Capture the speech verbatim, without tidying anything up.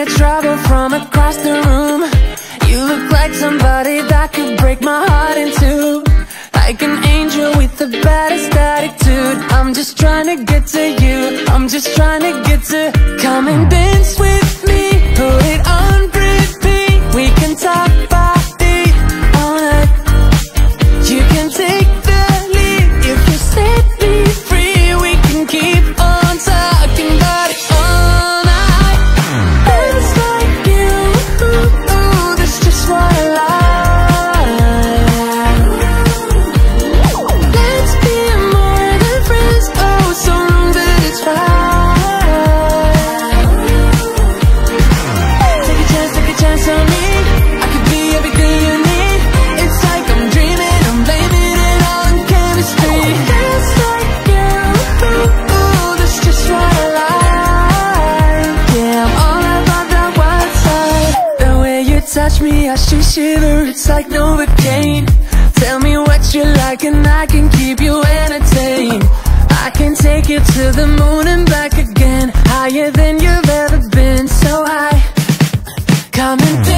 your trouble from across the room. You look like somebody that could break my heart in two. Like an angel with the baddest attitude. I'm just trying to get to you. I'm just trying to get to. Come and dance with me. Put it on repeat. We can talk about it all night. You can take the lead. If you set me free, we can keep on talking about it all night. It's like you. Ooh, that's just what I like. Touch me, I should shiver, it's like Novocaine. Tell me what you like and I can keep you entertained. I can take you to the moon and back again, higher than you've ever been, so high. Come and